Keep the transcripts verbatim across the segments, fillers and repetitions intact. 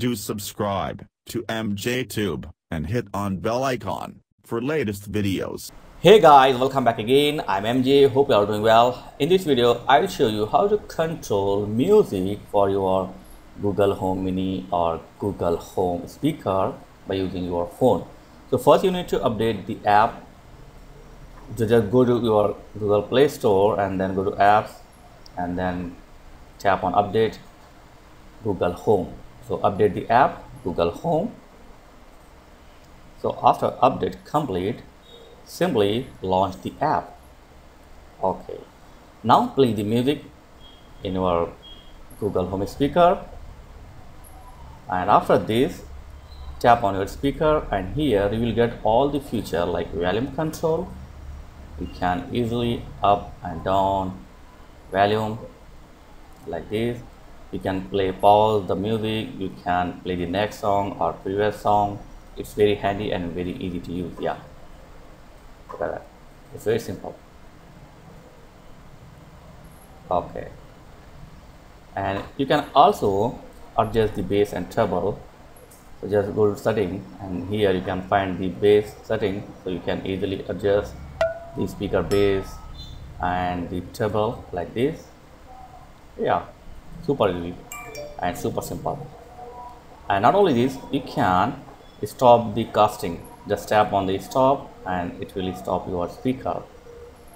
Do subscribe to MJTube and hit on bell icon for latest videos. Hey guys, welcome back again. I'm M J. Hope you are doing well. In this video, I'll show you how to control music for your Google Home Mini or Google Home Speaker by using your phone. So first you need to update the app. So just go to your Google Play Store and then go to apps and then tap on update Google Home. So update the app Google Home. So after update complete, simply launch the app. Okay, now play the music in your Google Home Speaker, and after this tap on your speaker, and here you will get all the feature like volume control. You can easily up and down volume like this. You can play pause the music. You can play the next song or previous song. It's very handy and very easy to use. Yeah, look at that. It's very simple. Okay, and you can also adjust the bass and treble. So just go to setting, and here you can find the bass setting. So you can easily adjust the speaker bass and the treble like this. Yeah, super easy and super simple. And not only this, you can stop the casting. Just tap on the stop and it will stop your speaker.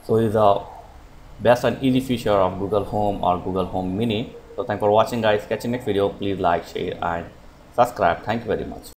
So it's the best and easy feature of Google Home or Google Home Mini. So thanks for watching guys. Catch you next video. Please like, share and subscribe. Thank you very much.